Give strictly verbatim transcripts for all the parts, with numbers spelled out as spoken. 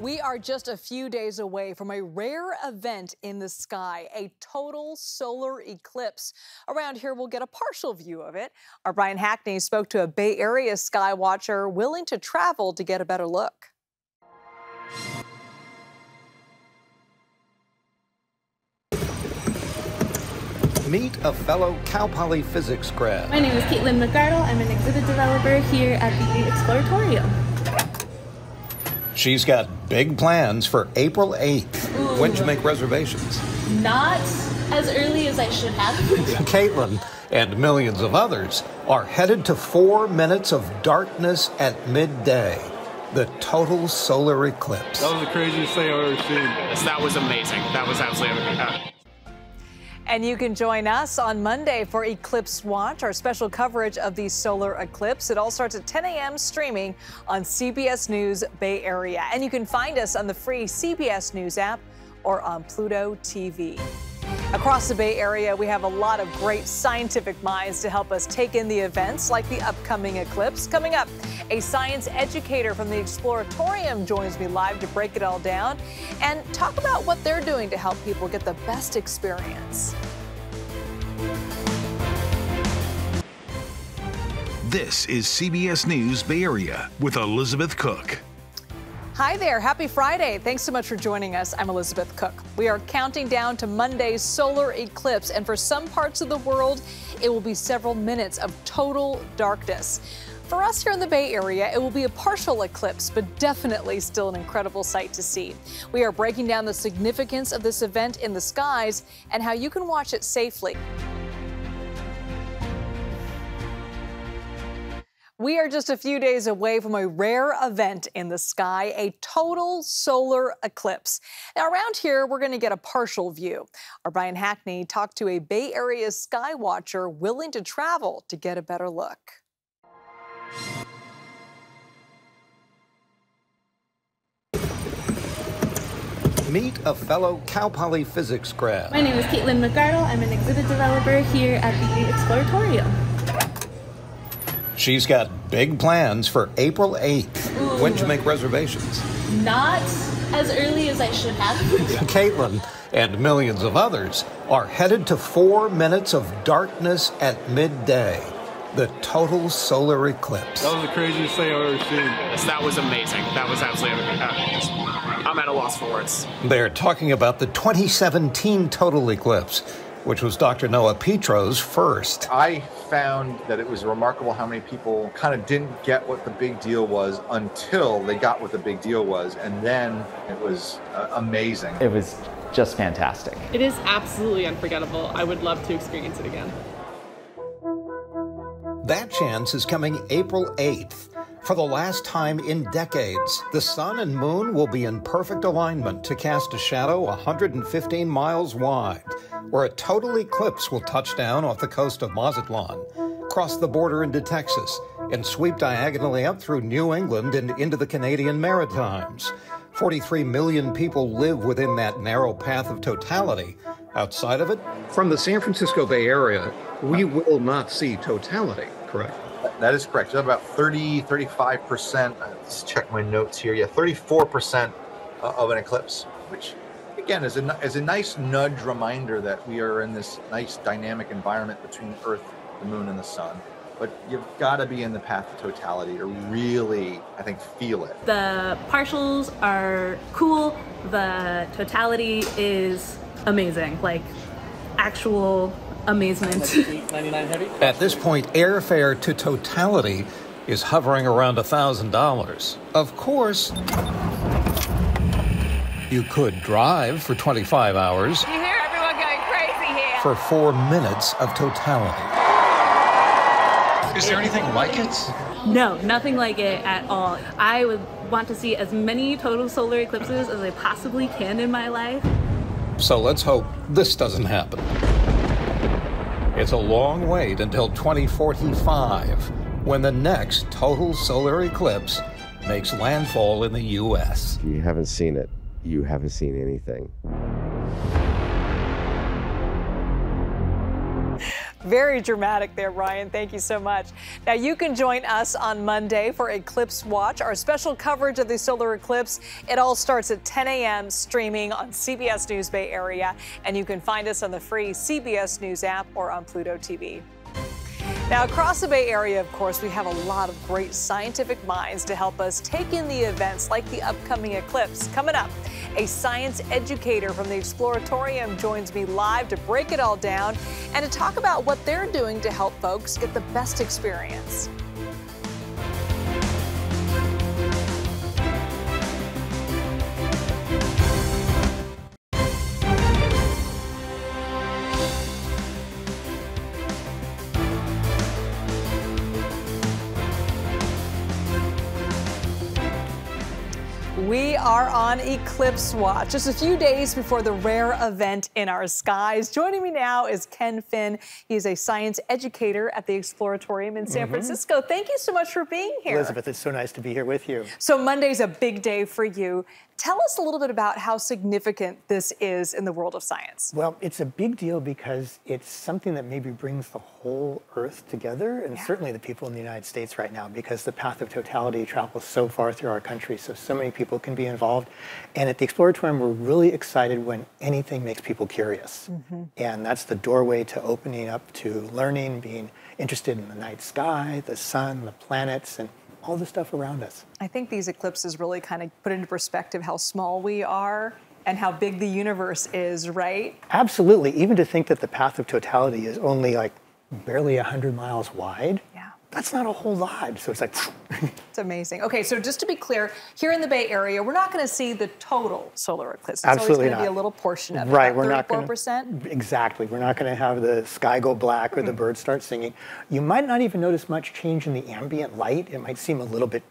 We are just a few days away from a rare event in the sky, a total solar eclipse. Around here, we'll get a partial view of it. Our Brian Hackney spoke to a Bay Area sky watcher willing to travel to get a better look. Meet a fellow Cal Poly physics grad. My name is Caitlin McArdle. I'm an exhibit developer here at the Exploratorium. She's got big plans for April eighth. Ooh. When did you make reservations? Not as early as I should have. Caitlin and millions of others are headed to four minutes of darkness at midday. The total solar eclipse. That was the craziest thing I've ever seen. That was amazing. That was absolutely amazing. And you can join us on Monday for Eclipse Watch, our special coverage of the solar eclipse. It all starts at ten A M streaming on C B S News Bay Area. And you can find us on the free C B S News app or on Pluto T V. Across the Bay Area, we have a lot of great scientific minds to help us take in the events like the upcoming eclipse. Coming up, a science educator from the Exploratorium joins me live to break it all down and talk about what they're doing to help people get the best experience. This is C B S News Bay Area with Elizabeth Cook. Hi there, happy Friday. Thanks so much for joining us. I'm Elizabeth Cook. We are counting down to Monday's solar eclipse, and for some parts of the world, it will be several minutes of total darkness. For us here in the Bay Area, it will be a partial eclipse, but definitely still an incredible sight to see. We are breaking down the significance of this event in the skies and how you can watch it safely. We are just a few days away from a rare event in the sky, a total solar eclipse. Now, around here, we're going to get a partial view. Our Brian Hackney talked to a Bay Area sky watcher willing to travel to get a better look. Meet a fellow Cal Poly physics grad. My name is Caitlin McArdle. I'm an exhibit developer here at the Exploratorium. She's got big plans for April eighth. Ooh. When did you make reservations? Not as early as I should have. Caitlin and millions of others are headed to four minutes of darkness at midday. The total solar eclipse. That was the craziest thing I've ever seen. That was amazing. That was absolutely amazing. I'm at a loss for words. They're talking about the twenty seventeen total eclipse, which was Doctor Noah Petro's first. I found that it was remarkable how many people kind of didn't get what the big deal was until they got what the big deal was, and then it was uh, amazing. It was just fantastic. It is absolutely unforgettable. I would love to experience it again. That chance is coming April eighth. For the last time in decades, the sun and moon will be in perfect alignment to cast a shadow one hundred fifteen miles wide, where a total eclipse will touch down off the coast of Mazatlan, cross the border into Texas, and sweep diagonally up through New England and into the Canadian Maritimes. forty-three million people live within that narrow path of totality. Outside of it, from the San Francisco Bay Area, we will not see totality, correct? That is correct. There's about thirty, thirty-five percent, let's check my notes here, yeah, thirty-four percent of an eclipse, which again is a, is a nice nudge reminder that we are in this nice dynamic environment between Earth, the moon, and the sun. But you've got to be in the path of totality to really, I think, feel it. The partials are cool. The totality is amazing, like actual amazement. At this point, airfare to totality is hovering around one thousand dollars. Of course, you could drive for twenty-five hours. You hear everyone going crazy here. For four minutes of totality. Is there anything like it? No, nothing like it at all. I would want to see as many total solar eclipses as I possibly can in my life. So let's hope this doesn't happen. It's a long wait until twenty forty-five, when the next total solar eclipse makes landfall in the U S You haven't seen it. You haven't seen anything. Very dramatic there, Brian. Thank you so much. Now, you can join us on Monday for Eclipse Watch, our special coverage of the solar eclipse. It all starts at ten A M streaming on C B S News Bay Area, and you can find us on the free C B S News app or on Pluto T V. Now, across the Bay Area, of course, we have a lot of great scientific minds to help us take in the events like the upcoming eclipse. Coming up, a science educator from the Exploratorium joins me live to break it all down and to talk about what they're doing to help folks get the best experience. We are on Eclipse Watch, just a few days before the rare event in our skies. Joining me now is Ken Finn. He is a science educator at the Exploratorium in San mm-hmm. Francisco. Thank you so much for being here. Elizabeth, it's so nice to be here with you. So Monday's a big day for you. Tell us a little bit about how significant this is in the world of science. Well, it's a big deal because it's something that maybe brings the whole Earth together, and yeah. certainly the people in the United States right now, because the path of totality travels so far through our country, so so many people can be involved. And at the Exploratorium, we're really excited when anything makes people curious. Mm-hmm. And that's the doorway to opening up to learning, being interested in the night sky, the sun, the planets, and all the stuff around us. I think these eclipses really kind of put into perspective how small we are and how big the universe is, right? Absolutely. Even to think that the path of totality is only like barely one hundred miles wide, yeah. that's not a whole lot. So it's like... It's amazing. Okay, so just to be clear, here in the Bay Area, we're not going to see the total solar eclipse. It's Absolutely always going to be a little portion of it. Right, we're not going to... thirty-four percent? Exactly. We're not going to have the sky go black or mm-hmm. the birds start singing. You might not even notice much change in the ambient light. It might seem a little bit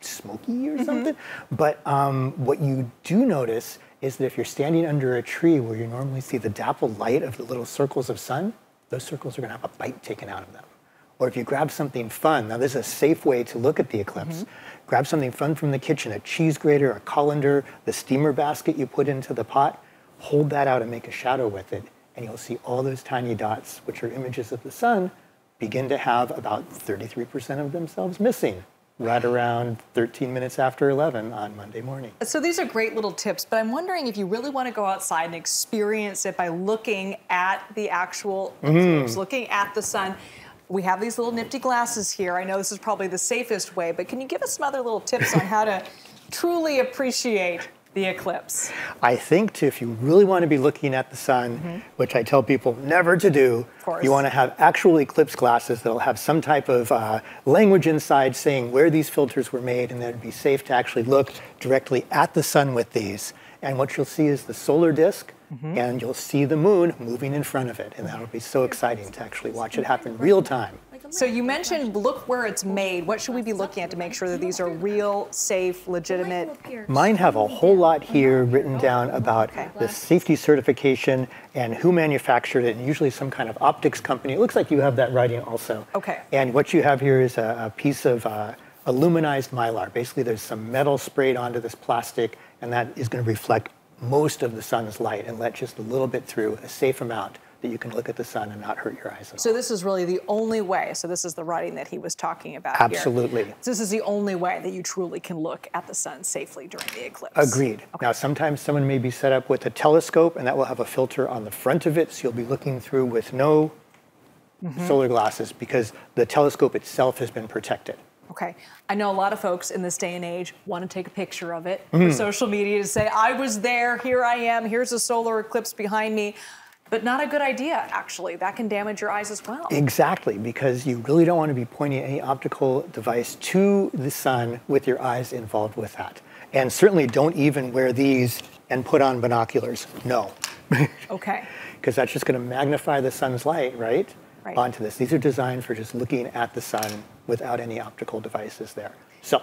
smoky or mm-hmm. something. But um, what you do notice is that if you're standing under a tree where you normally see the dappled light of the little circles of sun, those circles are going to have a bite taken out of them. Or if you grab something fun, now this is a safe way to look at the eclipse. Mm-hmm. Grab something fun from the kitchen, a cheese grater, a colander, the steamer basket you put into the pot, hold that out and make a shadow with it, and you'll see all those tiny dots, which are images of the sun, begin to have about thirty-three percent of themselves missing, right around thirteen minutes after eleven on Monday morning. So these are great little tips, but I'm wondering if you really want to go outside and experience it by looking at the actual eclipse, mm. looking at the sun. We have these little nifty glasses here. I know this is probably the safest way, but can you give us some other little tips on how to truly appreciate the eclipse? I think, too, if you really want to be looking at the sun, mm-hmm. which I tell people never to do, you want to have actual eclipse glasses that'll have some type of uh, language inside saying where these filters were made, and that it'd be safe to actually look directly at the sun with these. And what you'll see is the solar disk, mm-hmm. and you'll see the moon moving in front of it, and that'll be so exciting to actually watch it happen real time. So you mentioned look where it's made. What should we be looking at to make sure that these are real, safe, legitimate? Mine have a whole lot here written down about okay. the safety certification and who manufactured it, and usually some kind of optics company. It looks like you have that writing also. Okay. And what you have here is a, a piece of uh, aluminized mylar. Basically, there's some metal sprayed onto this plastic, and that is going to reflect most of the sun's light and let just a little bit through, a safe amount that you can look at the sun and not hurt your eyes at all. So this is really the only way. So this is the writing that he was talking about. Absolutely. Here. So this is the only way that you truly can look at the sun safely during the eclipse. Agreed. Okay. Now, sometimes someone may be set up with a telescope, and that will have a filter on the front of it, so you'll be looking through with no mm-hmm. solar glasses because the telescope itself has been protected. Okay, I know a lot of folks in this day and age want to take a picture of it mm. for social media to say, I was there, here I am, here's a solar eclipse behind me. But not a good idea, actually. That can damage your eyes as well. Exactly, because you really don't want to be pointing any optical device to the sun with your eyes involved with that. And certainly don't even wear these and put on binoculars, no. Okay. Because that's just going to magnify the sun's light, right? Right. Onto this. These are designed for just looking at the sun without any optical devices there. So,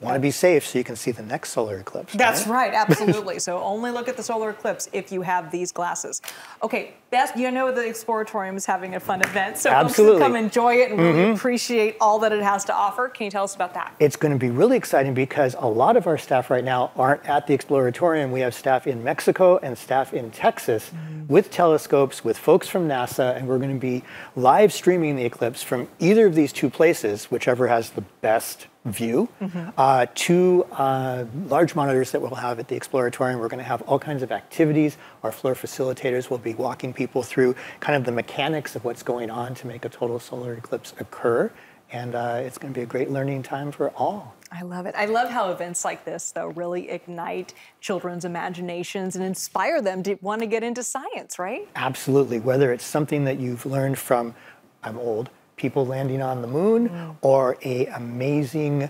want to be safe so you can see the next solar eclipse. That's right, right absolutely. So only look at the solar eclipse if you have these glasses. Okay, best, you know the Exploratorium is having a fun event, so absolutely. Come enjoy it and mm-hmm. really appreciate all that it has to offer. Can you tell us about that? It's going to be really exciting because a lot of our staff right now aren't at the Exploratorium. We have staff in Mexico and staff in Texas, mm-hmm. with telescopes, with folks from NASA, and we're going to be live streaming the eclipse from either of these two places, whichever has the best view, mm-hmm. uh, to uh, large monitors that we'll have at the Exploratorium. We're going to have all kinds of activities. Our floor facilitators will be walking people through kind of the mechanics of what's going on to make a total solar eclipse occur. And uh, it's going to be a great learning time for all. I love it. I love how events like this, though, really ignite children's imaginations and inspire them to want to get into science, right? Absolutely. Whether it's something that you've learned from, I'm old, people landing on the moon, mm. or a amazing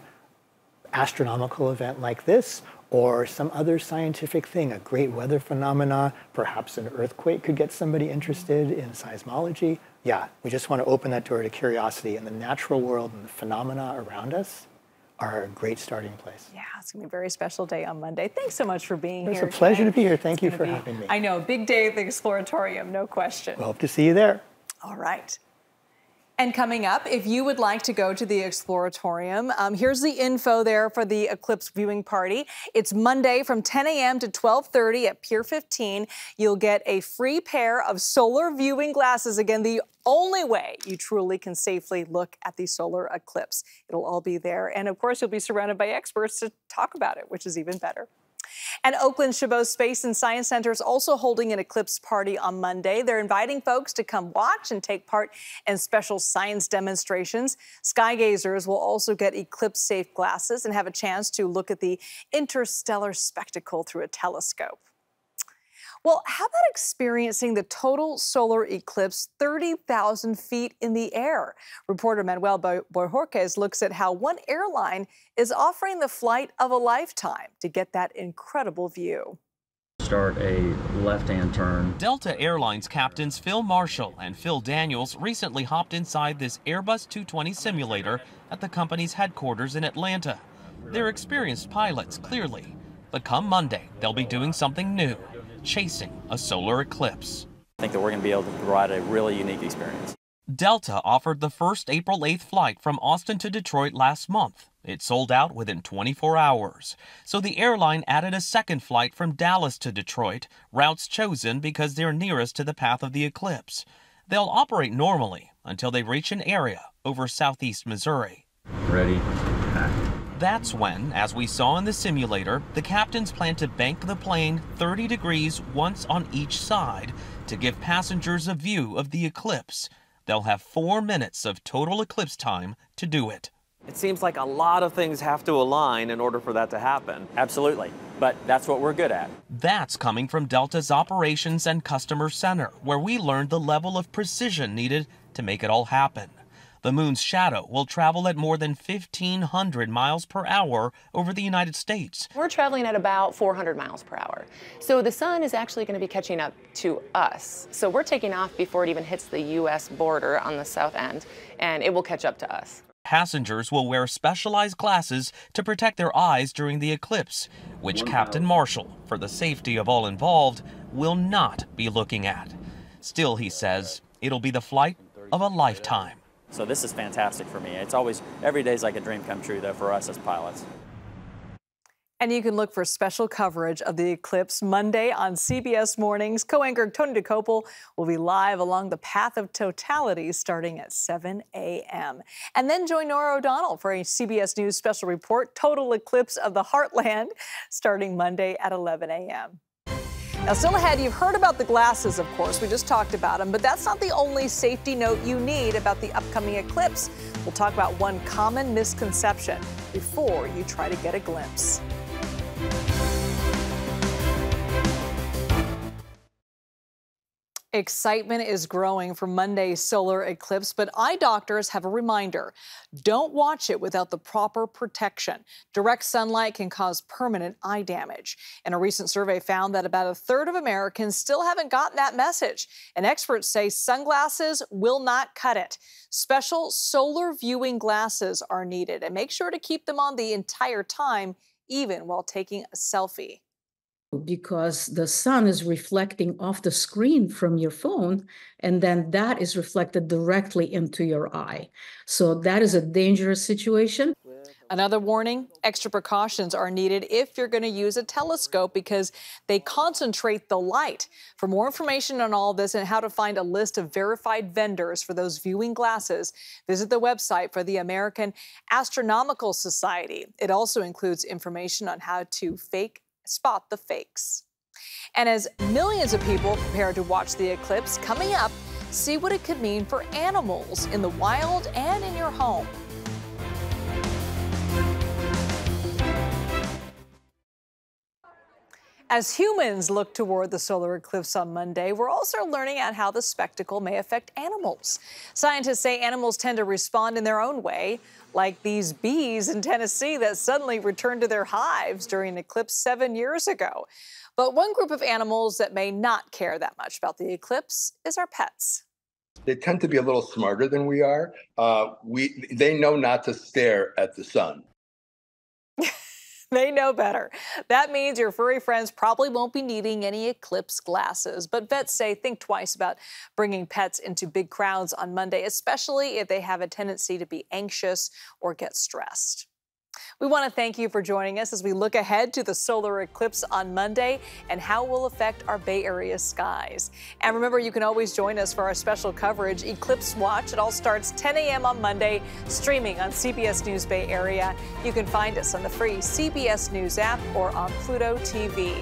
astronomical event like this, or some other scientific thing, a great weather phenomena, perhaps an earthquake could get somebody interested in seismology. Yeah, we just want to open that door to curiosity, and the natural world and the phenomena around us are a great starting place. Yeah, it's gonna be a very special day on Monday. Thanks so much for being here. It's a pleasure to be here. Thank you for having me. I know, big day at the Exploratorium, no question. We hope to see you there. All right. And coming up, if you would like to go to the Exploratorium, um, here's the info there for the eclipse viewing party. It's Monday from ten A M to twelve thirty at Pier fifteen. You'll get a free pair of solar viewing glasses. Again, the only way you truly can safely look at the solar eclipse. It'll all be there. And of course, you'll be surrounded by experts to talk about it, which is even better. And Oakland Chabot Space and Science Center is also holding an eclipse party on Monday. They're inviting folks to come watch and take part in special science demonstrations. Skygazers will also get eclipse-safe glasses and have a chance to look at the interstellar spectacle through a telescope. Well, how about experiencing the total solar eclipse thirty thousand feet in the air? Reporter Manuel Bojorquez looks at how one airline is offering the flight of a lifetime to get that incredible view. Start a left-hand turn. Delta Airlines captains Phil Marshall and Phil Daniels recently hopped inside this Airbus two twenty simulator at the company's headquarters in Atlanta. They're experienced pilots, clearly, but come Monday, they'll be doing something new. Chasing a solar eclipse. I think that we're going to be able to provide a really unique experience. Delta offered the first April eighth flight from Austin to Detroit last month. It sold out within twenty-four hours. So the airline added a second flight from Dallas to Detroit, routes chosen because they're nearest to the path of the eclipse. They'll operate normally until they reach an area over southeast Missouri. Ready? That's when, as we saw in the simulator, the captains plan to bank the plane thirty degrees once on each side to give passengers a view of the eclipse. They'll have four minutes of total eclipse time to do it. It seems like a lot of things have to align in order for that to happen. Absolutely, but that's what we're good at. That's coming from Delta's Operations and Customer Center, where we learned the level of precision needed to make it all happen. The moon's shadow will travel at more than fifteen hundred miles per hour over the United States. We're traveling at about four hundred miles per hour. So the sun is actually going to be catching up to us. So we're taking off before it even hits the U S border on the south end, and it will catch up to us. Passengers will wear specialized glasses to protect their eyes during the eclipse, which Captain Marshall, for the safety of all involved, will not be looking at. Still, he says, it'll be the flight of a lifetime. So this is fantastic for me. It's always, every day is like a dream come true, though, for us as pilots. And you can look for special coverage of the eclipse Monday on C B S Mornings. Co-anchor Tony Dokoupil will be live along the path of totality starting at seven A M And then join Nora O'Donnell for a C B S News special report, Total Eclipse of the Heartland, starting Monday at eleven A M Now, still ahead, you've heard about the glasses, of course. We just talked about them, but that's not the only safety note you need about the upcoming eclipse. We'll talk about one common misconception before you try to get a glimpse. Excitement is growing for Monday's solar eclipse, but eye doctors have a reminder. Don't watch it without the proper protection. Direct sunlight can cause permanent eye damage. And a recent survey found that about a third of Americans still haven't gotten that message. And experts say sunglasses will not cut it. Special solar viewing glasses are needed, and make sure to keep them on the entire time, even while taking a selfie. Because the sun is reflecting off the screen from your phone, and then that is reflected directly into your eye. So that is a dangerous situation. Another warning, extra precautions are needed if you're going to use a telescope because they concentrate the light. For more information on all this and how to find a list of verified vendors for those viewing glasses, visit the website for the American Astronomical Society. It also includes information on how to fake spot the fakes. And as millions of people prepare to watch the eclipse, coming up, see what it could mean for animals in the wild and in your home. As humans look toward the solar eclipse on Monday, we're also learning at how the spectacle may affect animals. Scientists say animals tend to respond in their own way, like these bees in Tennessee that suddenly returned to their hives during an eclipse seven years ago. But one group of animals that may not care that much about the eclipse is our pets. They tend to be a little smarter than we are. Uh, we, they know not to stare at the sun. They know better. That means your furry friends probably won't be needing any eclipse glasses. But vets say think twice about bringing pets into big crowds on Monday, especially if they have a tendency to be anxious or get stressed. We want to thank you for joining us as we look ahead to the solar eclipse on Monday and how it will affect our Bay Area skies. And remember, you can always join us for our special coverage, Eclipse Watch. It all starts ten a m on Monday, streaming on C B S News Bay Area. You can find us on the free C B S News app or on Pluto T V.